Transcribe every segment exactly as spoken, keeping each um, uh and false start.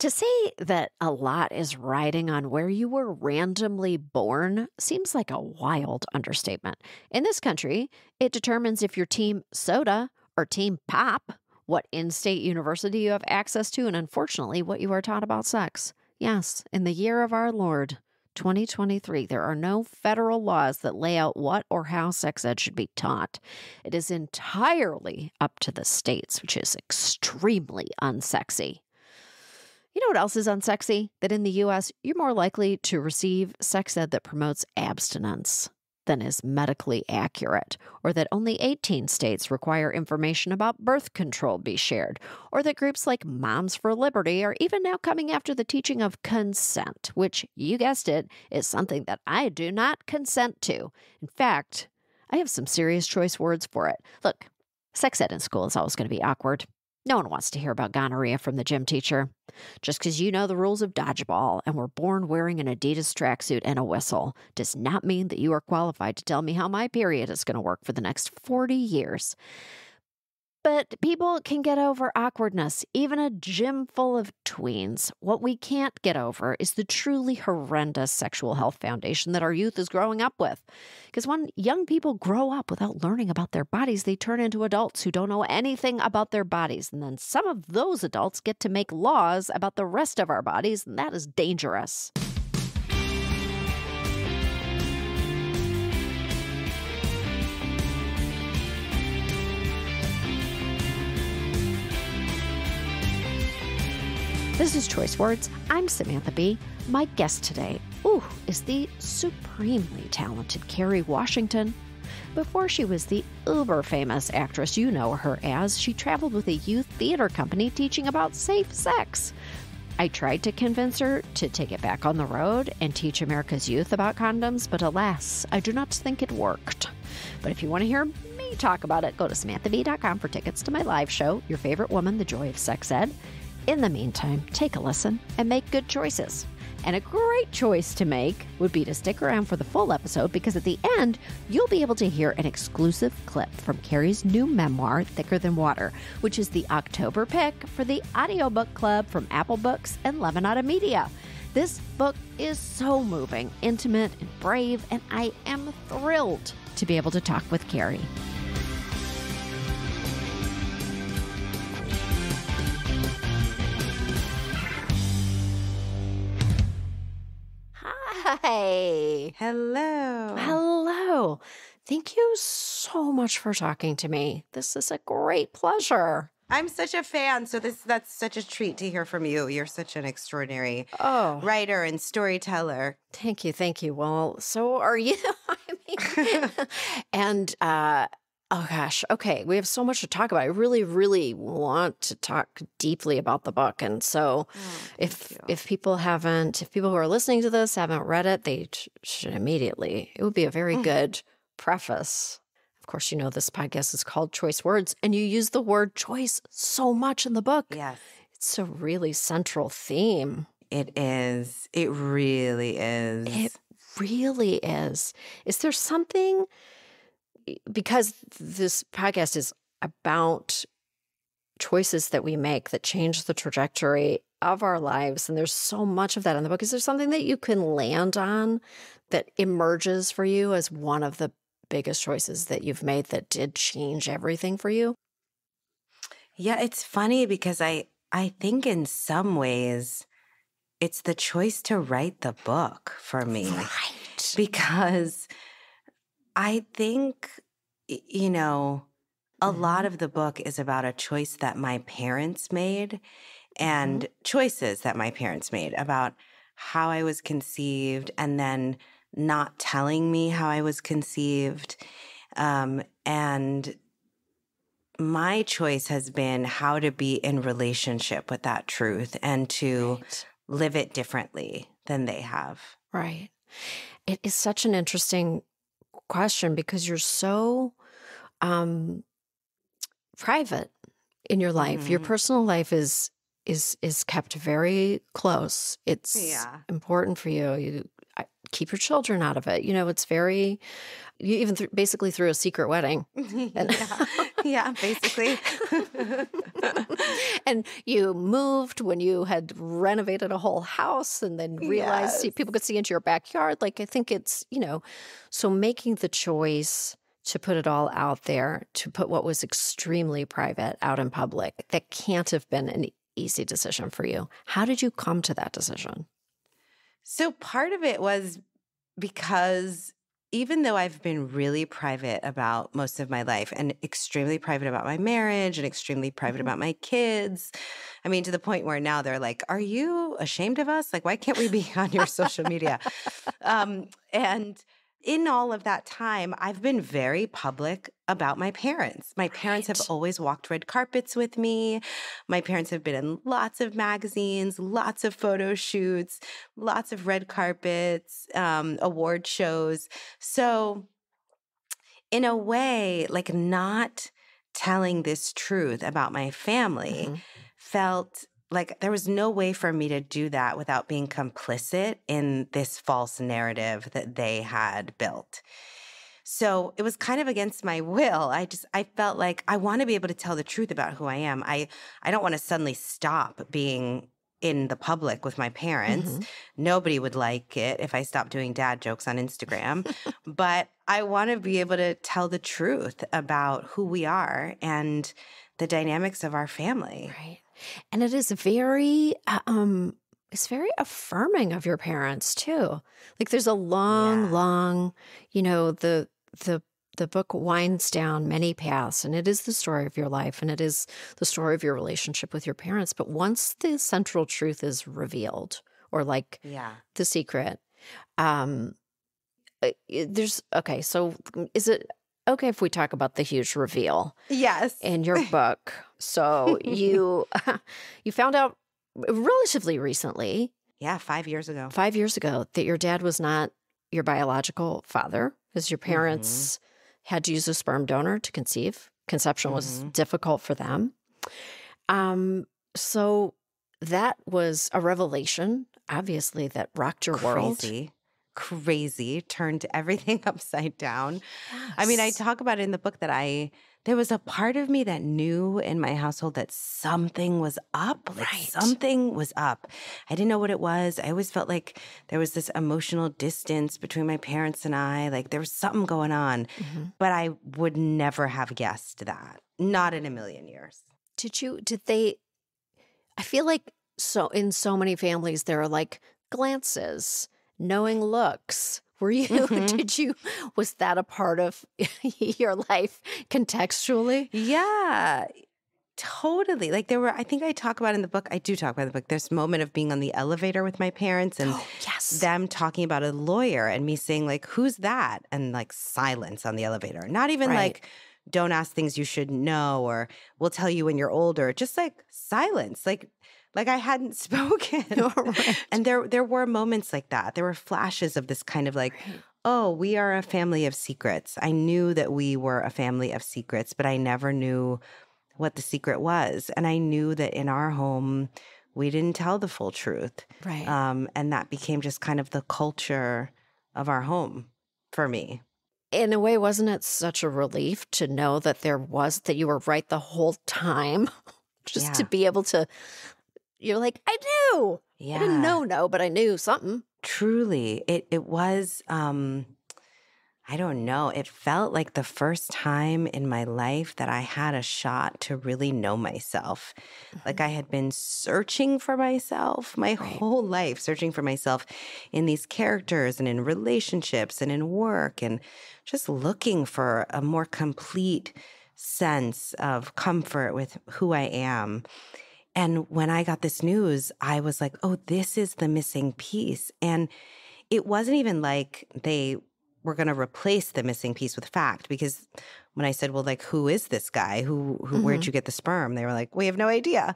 To say that a lot is riding on where you were randomly born seems like a wild understatement. In this country, it determines if you're team soda or team pop, what in-state university you have access to, and unfortunately, what you are taught about sex. Yes, in the year of our Lord, twenty twenty-three, there are no federal laws that lay out what or how sex ed should be taught. It is entirely up to the states, which is extremely unsexy. You know what else is unsexy? That in the U S, you're more likely to receive sex ed that promotes abstinence than is medically accurate, or that only eighteen states require information about birth control be shared, or that groups like Moms for Liberty are even now coming after the teaching of consent, which, you guessed it, is something that I do not consent to. In fact, I have some serious choice words for it. Look, sex ed in school is always going to be awkward. No one wants to hear about gonorrhea from the gym teacher. Just because you know the rules of dodgeball and were born wearing an Adidas tracksuit and a whistle does not mean that you are qualified to tell me how my period is going to work for the next forty years. But people can get over awkwardness, even a gym full of tweens. What we can't get over is the truly horrendous sexual health foundation that our youth is growing up with. Because when young people grow up without learning about their bodies, they turn into adults who don't know anything about their bodies. And then some of those adults get to make laws about the rest of our bodies, and that is dangerous. This is Choice Words. I'm Samantha Bee. My guest today, ooh, is the supremely talented Kerry Washington. Before she was the uber-famous actress you know her as, she traveled with a youth theater company teaching about safe sex. I tried to convince her to take it back on the road and teach America's youth about condoms, but alas, I do not think it worked. But if you want to hear me talk about it, go to samantha bee dot com for tickets to my live show, Your Favorite Woman, The Joy of Sex Ed. In the meantime, take a listen and make good choices. And a great choice to make would be to stick around for the full episode, because at the end, you'll be able to hear an exclusive clip from Kerry's new memoir, Thicker Than Water, which is the October pick for the Audiobook Club from Apple Books and Lemonada Media. This book is so moving, intimate, and brave, and I am thrilled to be able to talk with Kerry. Hey. Hello. Hello. Thank you so much for talking to me. This is a great pleasure. I'm such a fan, so this that's such a treat to hear from you. You're such an extraordinary oh. writer and storyteller. Thank you, thank you. Well, so are you. I mean, and uh, oh gosh, okay, we have so much to talk about. I really, really want to talk deeply about the book. And so oh, if you. if people haven't, if people who are listening to this haven't read it, they should immediately. It would be a very mm. good preface. Of course, you know this podcast is called Choice Words, and you use the word choice so much in the book. Yes. It's a really central theme. It is. It really is. It really is. Is there something... Because this podcast is about choices that we make that change the trajectory of our lives, and there's so much of that in the book. Is there something that you can land on that emerges for you as one of the biggest choices that you've made that did change everything for you? Yeah, it's funny because I, I think in some ways it's the choice to write the book for me. Right. Because... I think, you know, a lot of the book is about a choice that my parents made and choices that my parents made about how I was conceived and then not telling me how I was conceived. Um, and my choice has been how to be in relationship with that truth and to right. live it differently than they have. Right. It is such an interesting question, because you're so um private in your life. Mm-hmm. Your personal life is is is kept very close. It's yeah. important for you. You I, keep your children out of it. You know, it's very you even th basically through a secret wedding. And Yeah, basically. And you moved when you had renovated a whole house and then realized yes. see, people could see into your backyard. Like, I think it's, you know, so making the choice to put it all out there, to put what was extremely private out in public, that can't have been an easy decision for you. How did you come to that decision? So part of it was because even though I've been really private about most of my life and extremely private about my marriage and extremely private mm-hmm. about my kids, I mean, to the point where now they're like, are you ashamed of us? Like, why can't we be on your social media? Um, and in all of that time, I've been very public about my parents. My parents right. have always walked red carpets with me. My parents have been in lots of magazines, lots of photo shoots, lots of red carpets, um, award shows. So in a way, like not telling this truth about my family mm-hmm. felt like there was no way for me to do that without being complicit in this false narrative that they had built. So it was kind of against my will. I just, I felt like I want to be able to tell the truth about who I am. I, I don't want to suddenly stop being in the public with my parents. Mm-hmm. Nobody would like it if I stopped doing dad jokes on Instagram. But I want to be able to tell the truth about who we are and the dynamics of our family. Right. And it is very, um, it's very affirming of your parents too. Like there's a long, yeah. long, you know, the, the, the book winds down many paths, and it is the story of your life, and it is the story of your relationship with your parents. But once the central truth is revealed, or like yeah. the secret, um, there's, okay, so is it okay if we talk about the huge reveal? Yes. In your book. So you you found out relatively recently. Yeah, five years ago. Five years ago that your dad was not your biological father, because your parents mm-hmm. had to use a sperm donor to conceive. Conception mm-hmm. was difficult for them. Um, so that was a revelation, obviously, that rocked your Crazy. world. Crazy. Crazy, turned everything upside down. Yes. I mean, I talk about it in the book that I, there was a part of me that knew in my household that something was up, like right. something was up. I didn't know what it was. I always felt like there was this emotional distance between my parents and I, like there was something going on, mm-hmm. but I would never have guessed that. Not in a million years. Did you, did they, I feel like so in so many families, there are like glances, knowing looks. Were you, mm-hmm. did you, was that a part of your life contextually? Yeah, totally. Like there were, I think I talk about in the book, I do talk about in the book, this moment of being on the elevator with my parents and oh, yes. them talking about a lawyer and me saying like, who's that? And like silence on the elevator. Not even right. like, don't ask things you should know, or we'll tell you when you're older. Just like silence, like Like I hadn't spoken. Right. And there there were moments like that. There were flashes of this kind of like, right. oh, we are a family of secrets. I knew that we were a family of secrets, but I never knew what the secret was. And I knew that in our home, we didn't tell the full truth. Right. Um, and that became just kind of the culture of our home for me. In a way, wasn't it such a relief to know that there was, that you were right the whole time? Just yeah. to be able to... You're like, I knew. Yeah. I didn't know, no, but I knew something. Truly. It it was, um, I don't know. It felt like the first time in my life that I had a shot to really know myself. Mm-hmm. Like I had been searching for myself my right. whole life, searching for myself in these characters and in relationships and in work and just looking for a more complete sense of comfort with who I am. And when I got this news, I was like, oh, this is the missing piece. And it wasn't even like they were going to replace the missing piece with fact, because when I said, well, like, who is this guy? Who, who mm-hmm. where'd you get the sperm? They were like, we have no idea.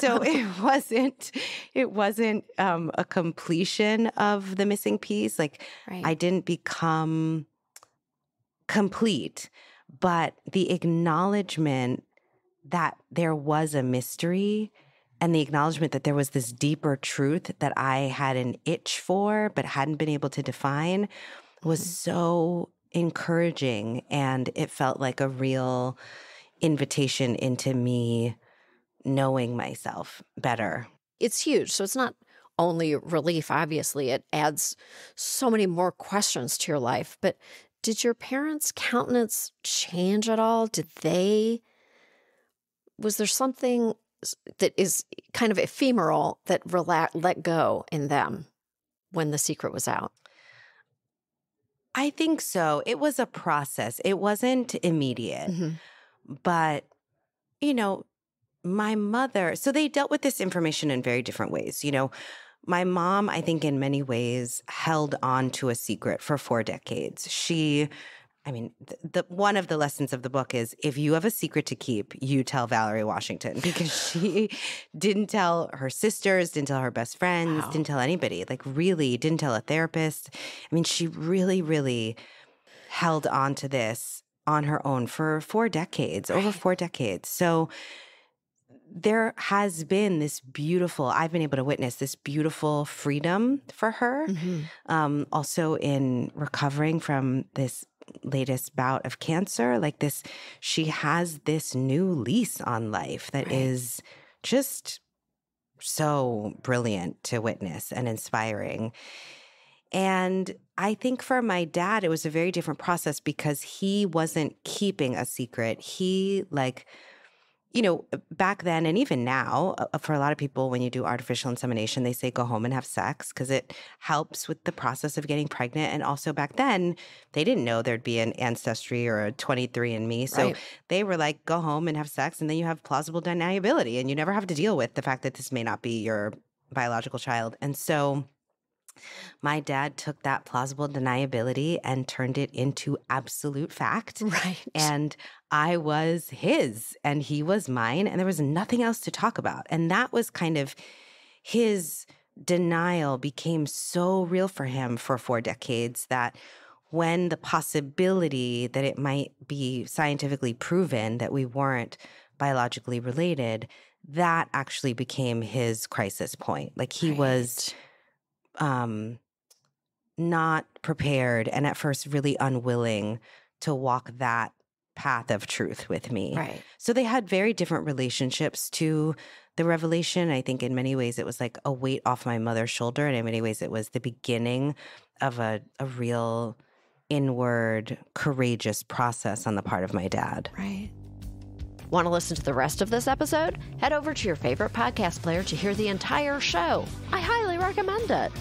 So it wasn't, it wasn't um, a completion of the missing piece. Like right. I didn't become complete, but the acknowledgement that there was a mystery and the acknowledgement that there was this deeper truth that I had an itch for but hadn't been able to define was mm-hmm. so encouraging. And it felt like a real invitation into me knowing myself better. It's huge. So it's not only relief, obviously. It adds so many more questions to your life. But did your parents' countenance change at all? Did they, was there something that is kind of ephemeral that rela- let go in them when the secret was out? I think so. It was a process. It wasn't immediate. Mm-hmm. But, you know, my mother, so they dealt with this information in very different ways. You know, my mom, I think in many ways, held on to a secret for four decades. She, I mean, the, the one of the lessons of the book is if you have a secret to keep, you tell Valerie Washington, because she didn't tell her sisters, didn't tell her best friends, wow. didn't tell anybody, like really didn't tell a therapist. I mean, she really, really held on to this on her own for four decades, right. over four decades. So there has been this beautiful, I've been able to witness this beautiful freedom for her. Mm-hmm. Um, also in recovering from this latest bout of cancer, like this, she has this new lease on life that right. is just so brilliant to witness and inspiring. And I think for my dad, it was a very different process because he wasn't keeping a secret. He like... You know, back then and even now, for a lot of people, when you do artificial insemination, they say go home and have sex because it helps with the process of getting pregnant. And also back then, they didn't know there'd be an Ancestry or a twenty-three and me. So right. they were like, go home and have sex, and then you have plausible deniability and you never have to deal with the fact that this may not be your biological child. And so my dad took that plausible deniability and turned it into absolute fact. Right. And I was his and he was mine, and there was nothing else to talk about. And that was kind of his denial became so real for him for four decades that when the possibility that it might be scientifically proven that we weren't biologically related, that actually became his crisis point. Like he right. was... Um, not prepared and at first really unwilling to walk that path of truth with me. Right. So they had very different relationships to the revelation. I think in many ways it was like a weight off my mother's shoulder, and in many ways it was the beginning of a, a real inward, courageous process on the part of my dad. Right. Want to listen to the rest of this episode? Head over to your favorite podcast player to hear the entire show. I highly recommend it.